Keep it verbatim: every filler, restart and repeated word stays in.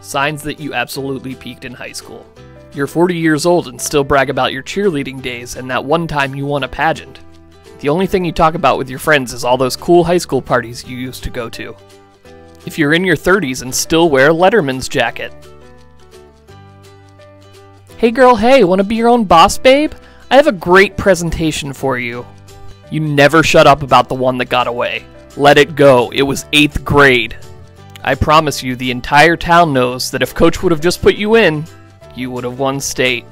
Signs that you absolutely peaked in high school. You're forty years old and still brag about your cheerleading days and that one time you won a pageant. The only thing you talk about with your friends is all those cool high school parties you used to go to. If you're in your thirties and still wear a Letterman's jacket. Hey girl, hey, wanna be your own boss, babe? I have a great presentation for you. You never shut up about the one that got away. Let it go, it was eighth grade. I promise you, the entire town knows that if Coach would have just put you in, you would have won state.